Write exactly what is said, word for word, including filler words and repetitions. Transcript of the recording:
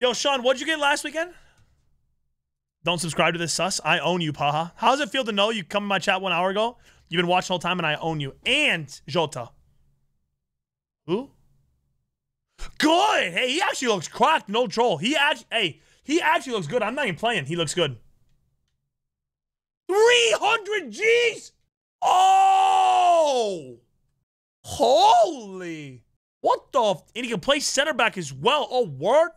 Yo, Sean, what'd you get last weekend? Don't subscribe to this sus. I own you, Paha. How does it feel to know you come in my chat one hour ago? You've been watching the whole time and I own you. And Jota. Who? Good. Hey, he actually looks cracked. No troll. He actually, hey, he actually looks good. I'm not even playing. He looks good. three hundred G's. Oh, holy. What the? F and he can play center back as well. Oh, word.